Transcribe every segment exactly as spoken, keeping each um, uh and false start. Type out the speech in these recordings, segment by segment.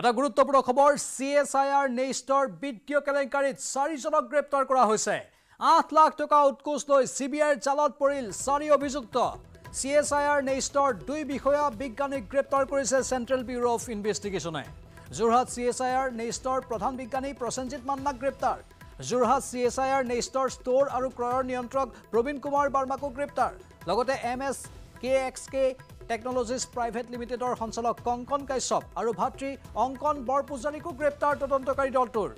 এটা গুরুত্বপূর্ণ খবর, সিএসআইআর নেইষ্টৰ বিত্তীয় কেলেংকাৰীত চাৰিজনক গ্ৰেপ্তাৰ কৰা হৈছে। আঠ লাখ টকা উৎকোচ লৈ চিবিআইৰ জালত পৰিল চাৰি অভিযুক্ত। সিএসআইআর নেইষ্টৰ দুই বিষয়া বিজ্ঞানীক গ্ৰেপ্তাৰ কৰিছে চেন্ট্ৰেল ব্যুৰ অফ ইনভেষ্টিগেশ্যনে। যোৰহাট সিএসআইআর নেইষ্টৰ প্ৰধান বিজ্ঞানী প্ৰসেনজিৎ মান্নাক গ্ৰেপ্তাৰ। যোৰহাট সিএসআইআর নেইষ্টৰ ষ্ট'ৰ আৰু ক্ৰয়ৰ নিয়ন্ত্ৰক প্ৰবীণ কুমাৰ বাৰ্মাকো গ্ৰেপ্তাৰ। লগতে M S K X K technologies private লিমিটেডৰ সঞ্চালক কংকন কাশ্যপ আৰু ভাতৃ অংকন বৰপূজাৰীকো গ্ৰেপ্তাৰ তদন্তকাৰী দলটোৰ।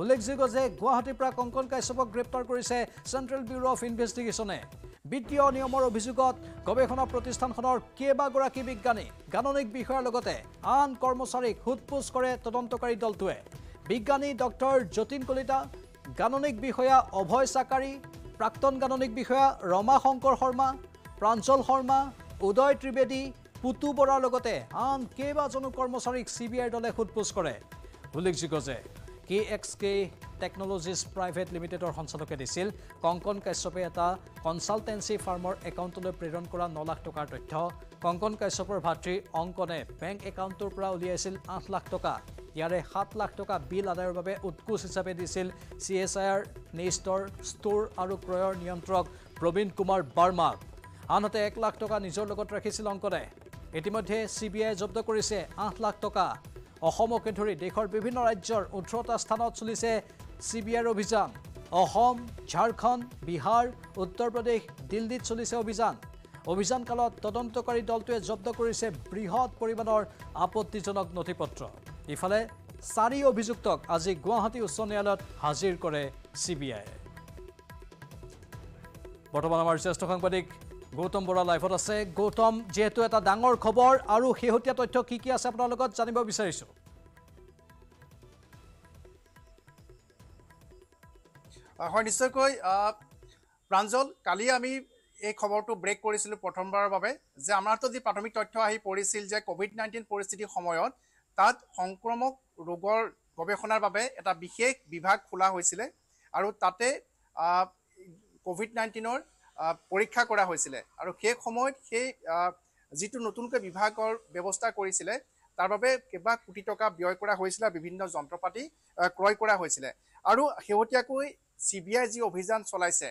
উল্লেখযোগ্য যে গুৱাহাটীৰ পৰা কংকন কাশ্যপক গ্ৰেপ্তাৰ কৰিছে চেণ্ট্ৰেল ব্যুৰ অফ ইনভেষ্টিগেশ্যনে। বিত্তীয় নিয়মৰ অভিযোগত গৱেষণা প্ৰতিষ্ঠানখনৰ কেইবাগৰাকী বিজ্ঞানী, গাণনিক বিষয়াৰ লগতে আন কৰ্মচাৰীক সোধপোছ কৰে তদন্তকাৰী দলটোৱে। বিজ্ঞানী ডক্টৰ যতীন কলিতা, গাণনিক বিষয়া অভয় চাকাৰী, প্ৰাক্তন গাণনিক বিষয়া ৰমা শংকৰ শৰ্মা, প্ৰাঞ্চল শৰ্মা, উদয় ত্ৰিবেদী, পুতু বৰাৰ লগতে আন কেইবাজনো কৰ্মচাৰীক চিবিআইৰ দলে সোধপোছ কৰে। উল্লেখযোগ্য যে K X K technologies private লিমিটেডৰ সঞ্চালকে দিছিল কংকন কাশ্যপে এটা কনচালটেঞ্চি ফাৰ্মৰ একাউণ্টলৈ প্ৰেৰণ কৰা ন লাখ টকাৰ তথ্য। কংকন কাশ্যপৰ ভাতৃ অংকনে বেংক একাউণ্টটোৰ পৰা উলিয়াইছিল আঠ লাখ টকা। ইয়াৰে সাত লাখ টকা বিল আদায়ৰ বাবে উৎকোচ হিচাপে দিছিল চি এছ আই আৰ নেইষ্টৰ ষ্ট'ৰ আৰু ক্ৰয়ৰ নিয়ন্ত্ৰক প্ৰবীণ কুমাৰ বাৰ্মাক। আনহাতে এক লাখ টকা নিজৰ লগত ৰাখিছিল অংকনে। ইতিমধ্যে চি বি আই জব্দ কৰিছে আঠ লাখ টকা। অসমকে ধৰি দেশৰ বিভিন্ন ৰাজ্যৰ ওঠৰটা স্থানত চলিছে চি বি আইৰ অভিযান। অসম, ঝাৰখণ্ড, বিহাৰ, উত্তৰ প্ৰদেশ, দিল্লীত চলিছে অভিযান। অভিযান কালত তদন্তকাৰী দলটোৱে জব্দ কৰিছে বৃহৎ পৰিমাণৰ আপত্তিজনক নথি পত্ৰ। ইফালে চাৰি অভিযুক্তক আজি গুৱাহাটী উচ্চ ন্যায়ালয়ত হাজিৰ কৰে চি বি আই। বৰ্তমান আমাৰ জ্যেষ্ঠ সাংবাদিক গৌতম বৰা লাইভত আছে। গৌতম, যেহেতু এটা ডাঙৰ খবৰ আৰু শেহতীয়া তথ্য কি কি আছে আপোনাৰ লগত জানিব বিচাৰিছো। হয়, নিশ্চয়কৈ প্ৰাঞ্জল, কালি আমি এই খবৰটো ব্ৰেক কৰিছিলোঁ প্ৰথমবাৰৰ বাবে, যে আমাৰতো যি প্ৰাথমিক তথ্য আহি পৰিছিল যে ক'ভিড নাইণ্টিন পৰিস্থিতিৰ সময়ত তাত সংক্ৰামক ৰোগৰ গৱেষণাৰ বাবে এটা বিশেষ বিভাগ খোলা হৈছিলে আৰু তাতে ক'ভিড নাইণ্টিনৰ পৰীক্ষা কৰা হৈছিলে। আৰু সেই সময়ত সেই যিটো নতুনকৈ বিভাগৰ ব্যৱস্থা কৰিছিলে তাৰ বাবে কেইবা কোটি টকা ব্যয় কৰা হৈছিলে, বিভিন্ন যন্ত্ৰপাতি ক্ৰয় কৰা হৈছিলে। আৰু শেহতীয়াকৈ চি বি আই যি অভিযান চলাইছে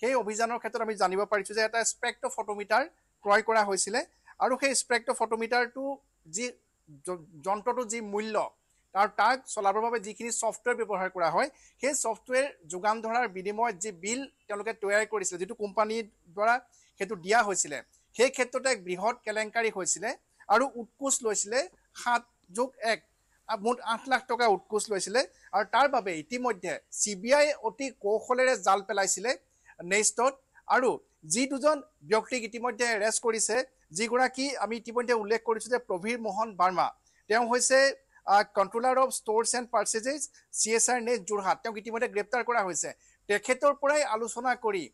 সেই অভিযানৰ ক্ষেত্ৰত আমি জানিব পাৰিছোঁ যে এটা স্পেক্ট্ৰফটোমিটাৰ ক্ৰয় কৰা হৈছিলে। আৰু সেই স্পেক্ট্ৰফটোমিটাৰটো যি যন্ত্ৰটোৰ যি মূল্য তাৰ তাক চলাবৰ বাবে যিখিনি ছফ্টৱেৰ ব্যৱহাৰ কৰা হয় সেই ছফ্টৱেৰ যোগান ধৰাৰ বিনিময়ত যি বিল তেওঁলোকে তৈয়াৰ কৰিছিলে, যিটো কোম্পানীৰ দ্বাৰা সেইটো দিয়া হৈছিলে, সেই ক্ষেত্ৰত এক বৃহৎ কেলেংকাৰী হৈছিলে আৰু উৎকোচ লৈছিলে সাত যোগ এক মুঠ আঠ লাখ টকা উৎকোচ লৈছিলে। আৰু তাৰ বাবে ইতিমধ্যে চি বি আই অতি কৌশলেৰে জাল পেলাইছিলে নেইষ্টত। আৰু যি দুজন ব্যক্তিক ইতিমধ্যে এৰেষ্ট কৰিছে, যিগৰাকী আমি ইতিমধ্যে উল্লেখ কৰিছোঁ যে প্ৰবীৰ মোহন বাৰ্মা, তেওঁ হৈছে controller of stores and purchases C S I NEIST Jorhat, তেওঁক ইতিমধ্যে গ্ৰেপ্তাৰ কৰা হৈছে। তেখেতৰ পৰাই আলোচনা কৰি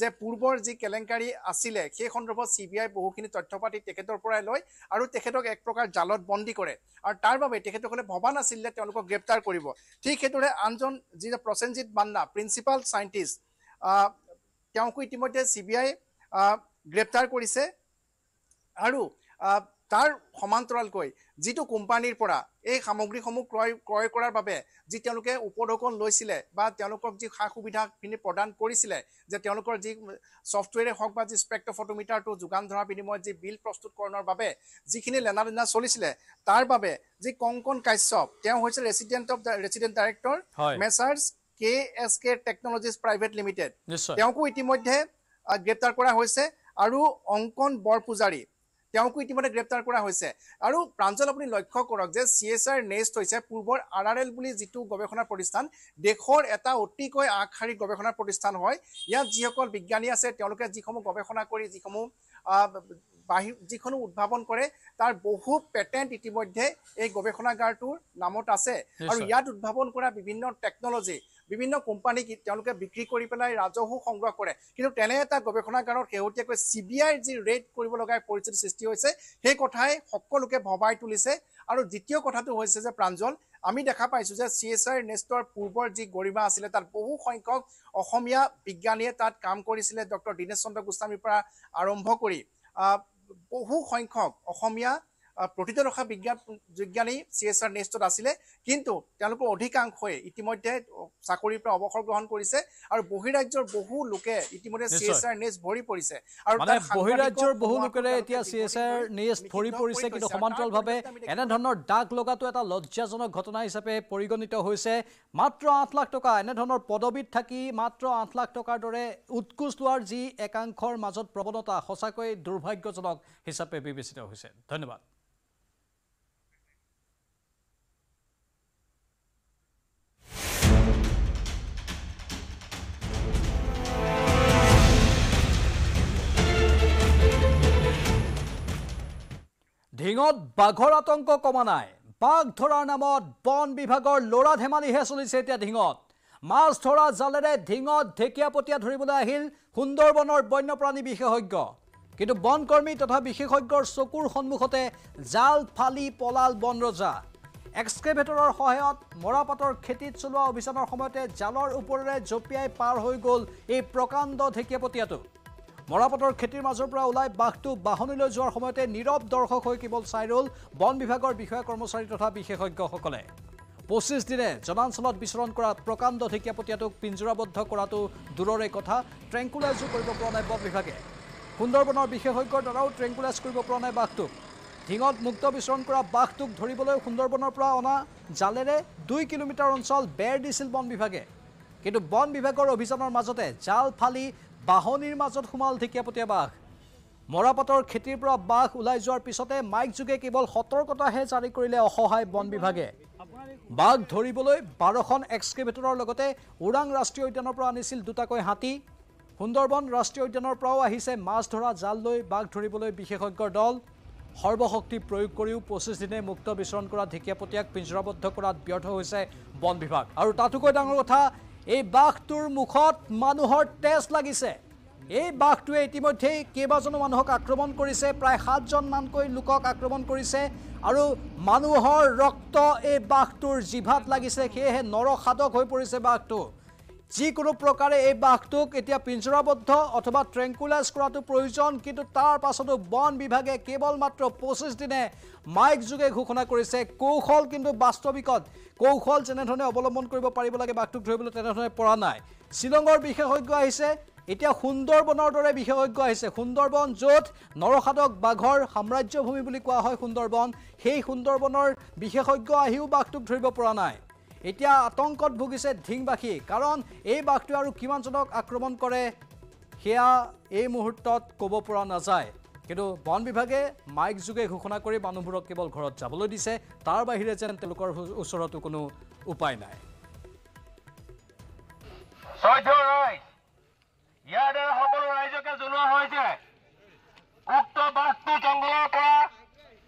যে পূৰ্বৰ যি কেলেংকাৰী আছিলে সেই সন্দৰ্ভত চি বি আই বহুখিনি তথ্য পাতি তেখেতৰ পৰাই লয় আৰু তেখেতক এক প্ৰকাৰ জালত বন্দী কৰে। আৰু তাৰ বাবে তেখেতসকলে ভবা নাছিল যে তেওঁলোকক গ্ৰেপ্তাৰ কৰিব। ঠিক সেইদৰে আনজন যি প্ৰসেনজিৎ মান্না, প্ৰিন্সিপাল চাইণ্টিষ্ট, তেওঁকো ইতিমধ্যে চি বি আই গ্ৰেপ্তাৰ কৰিছে। আৰু তাৰ সমান্তৰালকৈ যিটো কোম্পানীৰ পৰা এই সামগ্ৰীসমূহ ক্ৰয় ক্ৰয় কৰাৰ বাবে যি তেওঁলোকে উপঢৌকন লৈছিলে বা তেওঁলোকক যি সা সুবিধাখিনি প্ৰদান কৰিছিলে, যে তেওঁলোকৰ যি ছফ্টৱেৰে হওক বা যি স্পেক্ট্ৰফটোমিটাৰটো যোগান ধৰাৰ বিনিময়ত যি বিল প্ৰস্তুতকৰণৰ বাবে যিখিনি লেনা দেনা চলিছিলে তাৰ বাবে যি কংকন কাশ্যপ, তেওঁ হৈছে resident of resident director messrs K S K technologies private limited, তেওঁকো ইতিমধ্যে গ্ৰেপ্তাৰ কৰা হৈছে। আৰু অংকন বৰপূজাৰী, তেওঁকো ইতিমধ্যে গ্ৰেপ্তাৰ কৰা হৈছে। আৰু প্ৰাঞ্জল, আপুনি লক্ষ্য কৰক যে চি এছ আই নেইষ্ট হৈছে পূৰ্বৰ আৰ আৰ এল বুলি যিটো গৱেষণা প্ৰতিষ্ঠান, দেশৰ এটা অতিকৈ আগশাৰীৰ গৱেষণা প্ৰতিষ্ঠান হয়। ইয়াত যিসকল বিজ্ঞানী আছে তেওঁলোকে যিসমূহ গৱেষণা কৰি যিসমূহ বাহিৰ যিসমূহ উদ্ভাৱন কৰে তাৰ বহু পেটেণ্ট ইতিমধ্যে এই গৱেষণাগাৰটোৰ নামত আছে। আৰু ইয়াত উদ্ভাৱন কৰা বিভিন্ন টেকনলজি বিভিন্ন কোম্পানীক তেওঁলোকে বিক্ৰী কৰি পেলাই ৰাজহো সংগ্ৰহ কৰে। কিন্তু তেনে এটা গৱেষণাগাৰত শেহতীয়াকৈ চি বি আইৰ যি ৰেড কৰিব লগা পৰিস্থিতিৰ সৃষ্টি হৈছে সেই কথাই সকলোকে ভবাই তুলিছে। আৰু দ্বিতীয় কথাটো হৈছে যে প্ৰাঞ্জল, আমি দেখা পাইছোঁ যে চি এছ আই নেষ্টৰ পূৰ্বৰ যি গৰিমা আছিলে তাত বহু সংখ্যক অসমীয়া বিজ্ঞানীয়ে তাত কাম কৰিছিলে। ডক্টৰ দীনেশ চন্দ্ৰ গোস্বামীৰ পৰা আৰম্ভ কৰি বহু সংখ্যক অসমীয়া প্ৰতিজন ৰখা বিজ্ঞান বিজ্ঞানী চি এছ আৰ নেষ্টত আছিলে, কিন্তু তেওঁলোকৰ অধিকাংশই ইতিমধ্যে চাকৰিৰ পৰা অৱসৰ গ্ৰহণ কৰিছে আৰু বহিৰাজ্যৰ বহু লোকে ইতিমধ্যে চি এছ আৰ নেষ্ট ভৰি পৰিছে আৰু বহিৰাজ্যৰ বহু লোকেৰে এতিয়া চি এছ আৰ নেষ্ট ভৰি পৰিছে। কিন্তু সমান্তৰালভাৱে এনেধৰণৰ দাগ লগাটো এটা লজ্জাজনক ঘটনা হিচাপে পৰিগণিত হৈছে। মাত্ৰ আঠ লাখ টকা এনেধৰণৰ পদবীত থাকি মাত্ৰ আঠ লাখ টকাৰ দৰে উৎকোচ লোৱাৰ যি একাংশৰ মাজত প্ৰৱণতা সঁচাকৈ দুৰ্ভাগ্যজনক হিচাপে বিবেচিত হৈছে। ধন্যবাদ। ঢিঙত বাঘৰ আতংক কমা নাই, বাঘ ধৰাৰ নামত বন বিভাগৰ ল'ৰা ধেমালিহে চলিছে এতিয়া ঢিঙত। মাছ ধৰা জালেৰে ঢিঙত ঢেকীয়াপতীয়া ধৰিবলৈ আহিল সুন্দৰবনৰ বন্যপ্ৰাণী বিশেষজ্ঞ। কিন্তু বনকৰ্মী তথা বিশেষজ্ঞৰ চকুৰ সন্মুখতে জাল ফালি পলাল বনৰজা। এক্সকেভেটৰৰ সহায়ত মৰাপাতৰ খেতিত চলোৱা অভিযানৰ সময়তে জালৰ ওপৰেৰে জঁপিয়াই পাৰ হৈ গ'ল এই প্ৰকাণ্ড ঢেকীয়াপতীয়াটো। মৰাপাতৰ খেতিৰ মাজৰ পৰা ওলাই বাঘটো বাহনিলৈ যোৱাৰ সময়তে নীৰৱ দৰ্শক হৈ কেৱল চাই ৰ'ল বন বিভাগৰ বিষয়া কৰ্মচাৰী তথা বিশেষজ্ঞসকলে। পঁচিছ দিনে জনাঞ্চলত বিচৰণ কৰা প্ৰকাণ্ড ঢেকীয়াপতীয়াটোক পিঞ্জৰাবদ্ধ কৰাটো দূৰৰে কথা, ট্ৰেংকুলাইজো কৰিব পৰা নাই বন বিভাগে। সুন্দৰবনৰ বিশেষজ্ঞৰ দ্বাৰাও ট্ৰেংকুলাইজ কৰিব পৰা নাই বাঘটোক। ঢিঙত মুক্ত বিচৰণ কৰা বাঘটোক ধৰিবলৈ সুন্দৰবনৰ পৰা অনা জালেৰে দুই কিলোমিটাৰ অঞ্চল বেৰ দিছিল বন বিভাগে। কিন্তু বন বিভাগৰ অভিযানৰ মাজতে জাল ফালি বাহনিৰ মাজত সোমাল ঢেকীয়াপতীয়া বাঘ। মৰাপাতৰ খেতিৰ পৰা বাঘ ওলাই যোৱাৰ পিছতে মাইক যোগে কেৱল সতৰ্কতাহে জাৰি কৰিলে অসহায় বন বিভাগে। বাঘ ধৰিবলৈ বাৰখন এক্সকেভেটৰৰ লগতে ওৰাং ৰাষ্ট্ৰীয় উদ্যানৰ পৰা আনিছিল দুটাকৈ হাতী। সুন্দৰবন ৰাষ্ট্ৰীয় উদ্যানৰ পৰাও আহিছে মাছ ধৰা জাল লৈ বাঘ ধৰিবলৈ বিশেষজ্ঞৰ দল। সৰ্বশক্তি প্ৰয়োগ কৰিও পঁচিছ দিনে মুক্ত বিচৰণ কৰা ঢেকীয়াপতীয়াক পিঞ্জৰাবদ্ধ কৰাত ব্যৰ্থ হৈছে বন বিভাগ। আৰু তাতোকৈ ডাঙৰ কথা, এই বাঘটোৰ মুখত মানুহৰ তেজ লাগিছে। এই বাঘটোৱে ইতিমধ্যেই কেইবাজনো মানুহক আক্ৰমণ কৰিছে, প্ৰায় সাতজনমানকৈ লোকক আক্ৰমণ কৰিছে আৰু মানুহৰ ৰক্ত এই বাঘটোৰ জিভাত লাগিছে। সেয়েহে নৰসাধক হৈ পৰিছে বাঘটো। যিকোনো প্ৰকাৰে এই বাঘটোক এতিয়া পিঞ্জৰাবদ্ধ অথবা ট্ৰেংকুলাইজ কৰাটো প্ৰয়োজন, কিন্তু তাৰ পাছতো বন বিভাগে কেৱল মাত্ৰ পঁচিছ দিনে মাইক যোগে ঘোষণা কৰিছে কৌশল, কিন্তু বাস্তৱিকত কৌশল যেনেধৰণে অৱলম্বন কৰিব পাৰিব লাগে বাঘটোক ধৰিবলৈ তেনেধৰণে পৰা নাই। শ্বিলঙৰ বিশেষজ্ঞ আহিছে, এতিয়া সুন্দৰবনৰ দৰে বিশেষজ্ঞ আহিছে। সুন্দৰবন য'ত নৰসাধক বাঘৰ সাম্ৰাজ্যভূমি বুলি কোৱা হয় সুন্দৰবন, সেই সুন্দৰবনৰ বিশেষজ্ঞ আহিও বাঘটোক ধৰিব পৰা নাই। এতিয়া আতংকত ভুগিছে ঢিংবাসী, কাৰণ এই বাঘটোৱে আৰু কিমানজনক আক্ৰমণ কৰে সেয়া এই মুহূৰ্তত ক'ব পৰা নাযায়। কিন্তু বন বিভাগে মাইক যোগে ঘোষণা কৰি মানুহবোৰক কেৱল ঘৰত যাবলৈ দিছে, তাৰ বাহিৰে যেন তেওঁলোকৰ ওচৰতো কোনো উপায় নাই। ইয়াৰ দ্বাৰা সকলো ৰাইজকে জনোৱা হৈছে উক্ত বাঘটো জংঘলৰ পৰা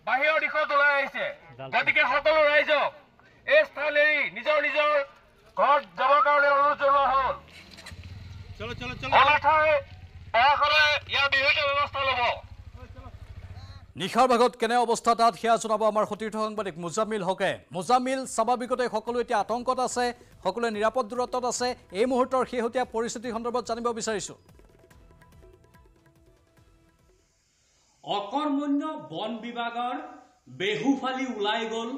বাহিৰৰ দিশত ওলাই আহিছে, গতিকে সকলো ৰাইজক এই স্থান এৰি নিজৰ নিজৰ ঘৰত যাবৰ কাৰণে অনুৰোধ জনোৱা হ'ল। ইয়াৰ বিহিত ব্যৱস্থা ল'ব। নিশাৰ ভাগত কেনে অৱস্থা তাত সেয়া জনাব আমাৰ সতীৰ্থ সাংবাদিক মুজামিল হকে। মুজামিল, স্বাভাৱিকতে সকলো এতিয়া আতংকত আছে, সকলোৱে নিৰাপদ দূৰত্বত আছে, এই মুহূৰ্তৰ শেহতীয়া পৰিস্থিতি সন্দৰ্ভত জানিব বিচাৰিছোঁ। অকৰ্মণ্য বন বিভাগৰ বেহুফালি ওলাই গ'ল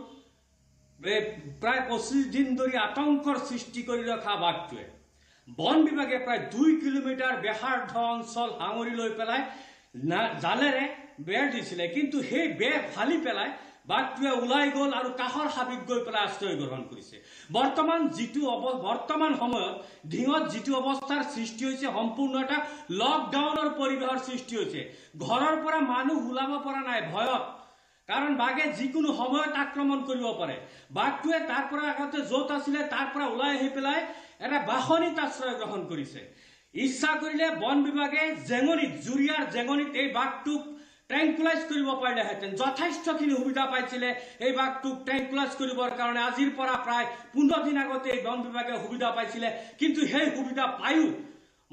প্রায় পঁচিশ দিন ধরে আতঙ্কর সৃষ্টি করে রাখা বাঘটোৱে। বন বিভাগে প্রায় দুই কিলোমিটার বেহার্ধ অঞ্চল সাঙরি লৈ পেলায় না জালেরে বেৰ দিছিলে, কিন্তু সেই বেৰ ফালি পেলায় বাঘটোৱে ওলাই গ'ল আৰু কাষৰ হাবিত গৈ পেলাই আশ্রয় গ্রহণ কৰিছে। বর্তমান যিটো বর্তমান সময়ত ঢিঙত যিটো অৱস্থাৰ সৃষ্টি হৈছে, সম্পূৰ্ণ এটা লকডাউনৰ পৰিৱেশৰ সৃষ্টি হৈছে। ঘৰৰ পৰা মানুহ ওলাব পৰা নাই ভয়ত, কারণ বাঘে যিকোনো সময়ত আক্রমণ করব পারে। বাঘটোৱে তারপর আগতে যত আসলে তারপর ওলাই আহি পেলায় এটা বাহনিত আশ্রয় গ্রহণ করেছে। ইচ্ছা করলে বন বিভাগে জেঙনিত জুরিয়ার জেঙনিত এই বাঘটুক ট্রেঙ্কুলাইজ করব পারিলেহেঁতেন। যথেষ্টখিনি সুবিধা পাইছিলে এই বাঘটুক ট্রেঙ্কুলাইজ করবর কারণে। আজির প্রায় পনেরো দিন আগতে এই বন বিভাগে সুবিধা পাইছিলে, কিন্তু সেই সুবিধা পায়ও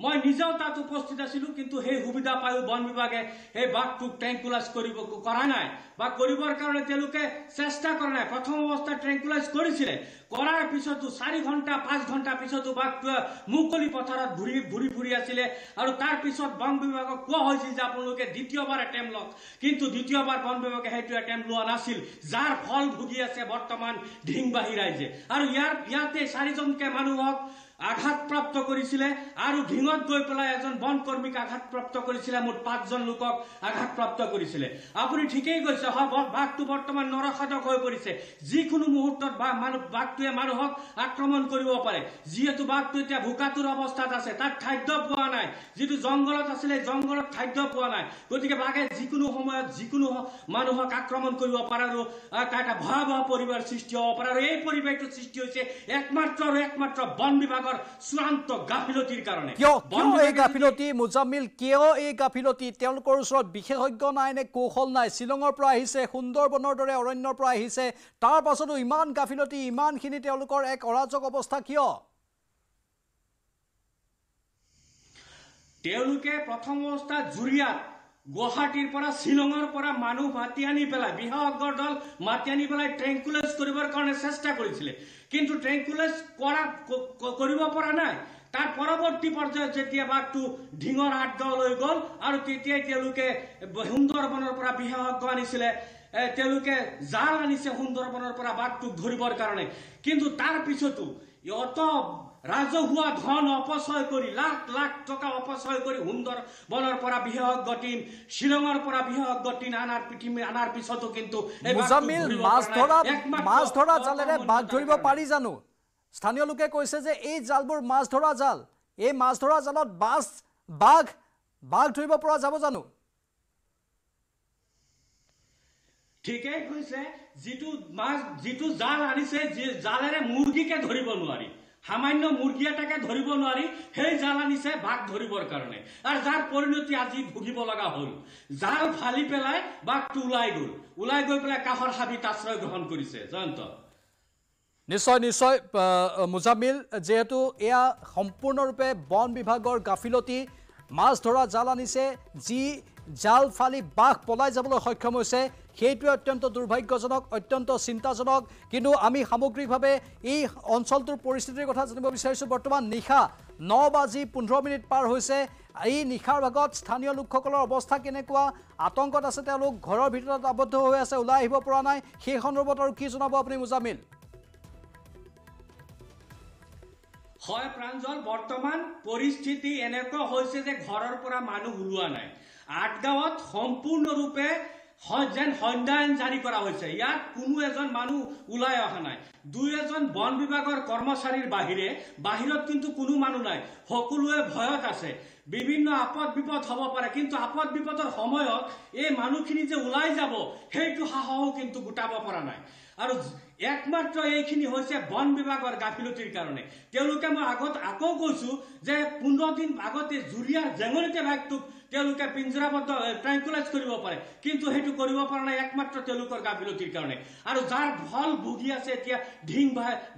মই নিজেও তাত উপস্থিত আছিলো, কিন্তু সেই সুবিধা পায়ো বন বিভাগে সেই বাঘটোক ট্ৰেংকুলাইজ কৰিব কৰা নাই বা কৰিবৰ কাৰণে তেওঁলোকে চেষ্টা কৰা নাই। প্ৰথম অৱস্থাত ট্ৰেংকুলাইজ কৰিছিলে, কৰাৰ পিছতো চাৰি ঘণ্টা পাঁচ ঘণ্টা পিছতো বাঘটোৱে মুকলি পথাৰত ঘূৰি ঘূৰি ফুৰি আছিলে আৰু তাৰ পিছত বন বিভাগক কোৱা হৈছিল যে আপোনালোকে দ্বিতীয়বাৰ এটেম্প লওক, কিন্তু দ্বিতীয়বাৰ বন বিভাগে সেইটো এটেম্প লোৱা নাছিল, যাৰ ফল ভুগি আছে বৰ্তমান ঢিংবাহী ৰাইজে। আৰু ইয়াৰ ইয়াতে চাৰিজনকে মানুহক আঘাতপ্ৰাপ্ত কৰিছিলে আৰু ঢিঙত গৈ পেলাই এজন বন কৰ্মীক আঘাতপ্ৰাপ্ত কৰিছিলে, মুঠ পাঁচজন লোকক আঘাতপ্ৰাপ্ত কৰিছিলে। আপুনি ঠিকেই কৈছে, হয় বাঘটো বৰ্তমান নৰসাধক হৈ পৰিছে, যিকোনো মুহূৰ্তত বাঘটোৱে মানুহক আক্ৰমণ কৰিব পাৰে। যিহেতু বাঘটো এতিয়া ভোকাতুৰ অৱস্থাত আছে, তাত খাদ্য পোৱা নাই, যিটো জংঘলত আছিলে জংঘলত খাদ্য পোৱা নাই, গতিকে বাঘে যিকোনো সময়ত যিকোনো মানুহক আক্ৰমণ কৰিব পাৰে আৰু এটা এটা ভয়াৱহ পৰিৱেশৰ সৃষ্টি হ'ব পাৰে। আৰু এই পৰিৱেশটোৰ সৃষ্টি হৈছে একমাত্ৰ আৰু একমাত্ৰ বন বিভাগ চূড়ান্ত গাফিলতিৰ কাৰণে। কিয় এই গাফিলতি মুজামিল, কিয় এই গাফিলতি? তেওঁলোকৰ ওচৰত বিশেষজ্ঞ নাই নে কৌশল নাই? শ্বিলঙৰ পৰা আহিছে, সুন্দৰবনৰ দৰে অৰণ্যৰ পৰা আহিছে, তাৰ পাছতো ইমান গাফিলতি, ইমানখিনি তেওঁলোকৰ এক অৰাজক অৱস্থা কিয়? তেওঁলোকে প্ৰথম অৱস্থা জুৰিয়াত গুৱাহাটীৰ পৰা শ্বিলঙৰ পৰা মানুহ মাতি আনি পেলাই বিশেষজ্ঞৰ দল মাতি আনি পেলাই ট্ৰেংকুলাইজ কৰিবৰ কাৰণে চেষ্টা কৰিছিলে, কিন্তু ট্ৰেংকুলাইজ কৰা কৰিব পৰা নাই। তাৰ পৰৱৰ্তী পৰ্যায়ত যেতিয়া বাঘটো ঢিঙৰ আঠগাঁৱলৈ গ'ল আৰু তেতিয়াই তেওঁলোকে সুন্দৰবনৰ পৰা বিশেষজ্ঞ আনিছিলে, তেওঁলোকে জাল আনিছে সুন্দৰবনৰ পৰা বাঘটোক ধৰিবৰ কাৰণে, কিন্তু তাৰ পিছতো অত ৰাজহুৱা ধন অপচয় কৰি, লাখ লাখ টকা অপচয় কৰি সুন্দৰবনৰ পৰা বিশেষজ্ঞ টিম, শ্বিলঙৰ পৰা বিশেষজ্ঞ টিম আনাৰ পিঠিমে আনাৰ পিছতো কিন্তু মুজামিল মাছ ধৰা মাছ ধৰা জালেৰে বাঘ ধৰিব পাৰি জানো? স্থানীয় লোকে কৈছে যে এই জালবোৰ মাছ ধৰা জাল, এই মাছ ধৰা জালত বাছ বাঘ বাঘ ধৰিব পৰা যাব জানো? ঠিকেই কৈছে, যিটো মাছ যিটো জাল আনিছে, জালেৰে মুৰ্গীকে ধৰিব নোৱাৰি, সামান্য মুৰ্গী এটাকে ধৰিব নোৱাৰি, সেই জাল আনিছে বাঘ ধৰিবৰ কাৰণে, আৰু যাৰ পৰিণতি আজি ভুগিব লগা হ'ল। জাল ফালি পেলাই বাঘটো ওলাই গ'ল, ওলাই গৈ পেলাই কাষৰ হাবিত আশ্ৰয় গ্ৰহণ কৰিছে। জয়ন্ত, নিশ্চয় নিশ্চয় মুজামিল, যিহেতু এয়া সম্পূৰ্ণৰূপে বন বিভাগৰ গাফিলতি। মাছ ধৰা জাল আনিছে, যি জাল ফালি বাঘ পলাই যাবলৈ সক্ষম হৈছে, সেইটোৱে অত্যন্ত দুৰ্ভাগ্যজনক, অত্যন্ত চিন্তাজনক। কিন্তু আমি সামগ্ৰিকভাৱে এই অঞ্চলটোৰ পৰিস্থিতিৰ কথা জানিব বিচাৰিছোঁ। বৰ্তমান নিশা ন বাজি পোন্ধৰ মিনিট পাৰ হৈছে, এই নিশাৰ ভাগত স্থানীয় লোকসকলৰ অৱস্থা কেনেকুৱা? আতংকত আছে তেওঁলোক, ঘৰৰ ভিতৰত আবদ্ধ হৈ আছে, ওলাই আহিব পৰা নাই। সেই সন্দৰ্ভত আৰু কি জনাব আপুনি মুজামিল? হয় প্ৰাঞ্জল, বৰ্তমান পৰিস্থিতি এনেকুৱা হৈছে যে ঘৰৰ পৰা মানুহ ওলোৱা নাই। আঠগাঁৱত সম্পূৰ্ণৰূপে যেন সন্ধ্যা আইন জাৰি কৰা হৈছে, ইয়াত কোনো এজন মানুহ ওলাই অহা নাই। দুই এজন বন বিভাগৰ কৰ্মচাৰীৰ বাহিৰে বাহিৰত কিন্তু কোনো মানুহ নাই, সকলোৱে ভয়ত আছে, বিভিন্ন আপদ বিপদ হ'ব পাৰে। কিন্তু আপদ বিপদৰ সময়ত এই মানুহখিনি যে ওলাই যাব, সেইটো সাহসো কিন্তু গোটাব পৰা নাই। আৰু একমাত্ৰ এইখিনি হৈছে বন বিভাগৰ গাফিলতিৰ কাৰণে। তেওঁলোকে, মই আগত আকৌ কৈছো যে পোন্ধৰ দিন আগতে জুৰিয়াৰ জেঙনিতে বাঘটোক তেওঁলোকে পিঞ্জৰাবদ্ধ ট্ৰেংকুলাইজ কৰিব পাৰে, কিন্তু সেইটো কৰিব পৰা নাই একমাত্ৰ তেওঁলোকৰ গাফিলতিৰ কাৰণে। আৰু যাৰ ফল ভুগি আছে এতিয়া ঢিং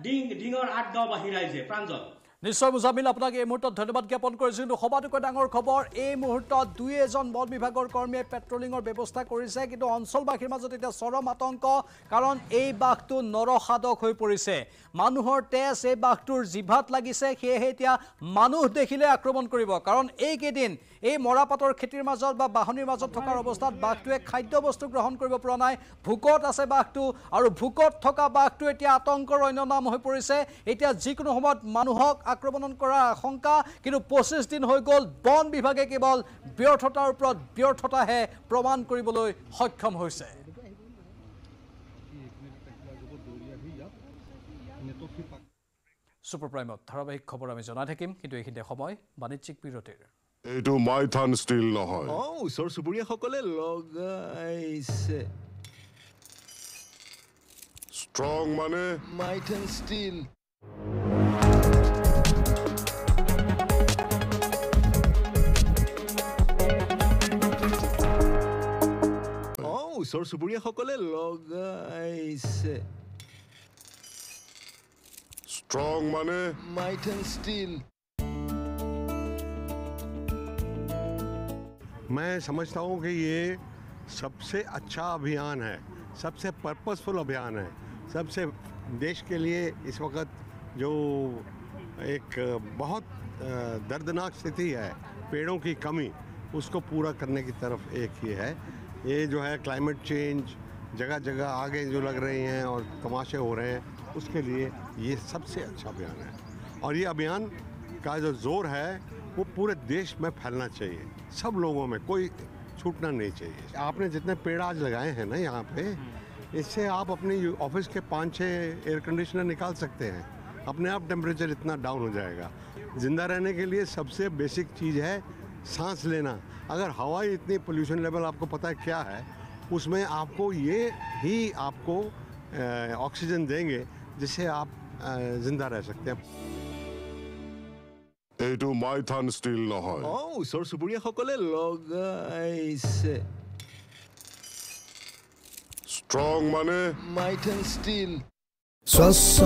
ঢিং ঢিঙৰ আঠগাঁও বাহিৰ ৰাইজে। প্ৰাঞ্জল, নিশ্চয় মুজামিল, আপোনাক এই মুহূৰ্তত ধন্যবাদ জ্ঞাপন কৰিছোঁ। কিন্তু সবাতোকৈ ডাঙৰ খবৰ এই মুহূৰ্তত, দুই এজন বন বিভাগৰ কৰ্মীয়ে পেট্ৰলিঙৰ ব্যৱস্থা কৰিছে, কিন্তু অঞ্চলবাসীৰ মাজত এতিয়া চৰম আতংক, কাৰণ এই বাঘটো নৰসাধক হৈ পৰিছে। মানুহৰ তেজ এই বাঘটোৰ জিভাত লাগিছে, সেয়েহে এতিয়া মানুহ দেখিলে আক্ৰমণ কৰিব। কাৰণ এইকেইদিন এই মৰাপাতৰ খেতিৰ মাজত বা বাহনিৰ মাজত থকাৰ অৱস্থাত বাঘটোৱে খাদ্যবস্তু গ্ৰহণ কৰিব পৰা নাই, ভোকত আছে বাঘটো, আৰু ভোকত থকা বাঘটো এতিয়া আতংকৰ অন্য নাম হৈ পৰিছে। এতিয়া যিকোনো সময়ত মানুহক আক্ৰমণ কৰাৰ আশংকা। কিন্তু পঁচিছ দিন হৈ গ'ল, বন বিভাগে কেৱল ব্যৰ্থতাৰ ওপৰত ব্যৰ্থতাহে প্ৰমাণ কৰিবলৈ সক্ষম হৈছে। ছুপাৰ প্ৰাইমত ধাৰাবাহিক খবৰ আমি জনাই থাকিম, কিন্তু এইখিনি সময় বাণিজ্যিক বিৰতিৰ। এইটো মাইথান ষ্টীল নহয়, ওচৰ চুবুৰীয়াসকলে লগাইছে। ষ্ট্ৰং মানে মাইথান ষ্টীল। ওচৰ চুবুৰীয়াসকলে লগাইছে। ষ্ট্ৰং মানে মাইথান ষ্টীল। मैं समझता हूँ कि ये सबसे अच्छा अभियान है, सबसे पर्पसफुल अभियान है, सबसे देश के लिए इस वक्त जो एक बहुत दर्दनाक स्थिति है, पेड़ों की कमी, उसको पूरा करने की तरफ एक ही है। ये जो है क्लाइमेट चेंज, जगह जगह आगे जो लग रही हैं और तमाशे हो रहे हैं, उसके लिए ये सबसे अच्छा अभियान है। और ये अभियान का जो जोर है वो पूरे देश में फैलना चाहिए, सब लोगों में, कोई छूटना नहीं चाहिए। आपने जितने पेड़ आज लगाए हैं ना यहाँ पे, इससे आप अपने ऑफिस के पाँच छः एयर कंडीशनर निकाल सकते हैं, अपने आप टेम्परेचर इतना डाउन हो जाएगा। ज़िंदा रहने के लिए सबसे बेसिक चीज़ है सांस लेना। अगर हवा ही इतनी पोल्यूशन लेवल आपको पता है क्या है, उसमें आपको ये ही आपको ऑक्सीजन देंगे जिससे आप जिंदा रह सकते हैं। एटू माइथन स्टील নহয়। ओ सर सुपुरिया खकले लगाइसे। स्ट्रॉंग माने माइथन स्टील।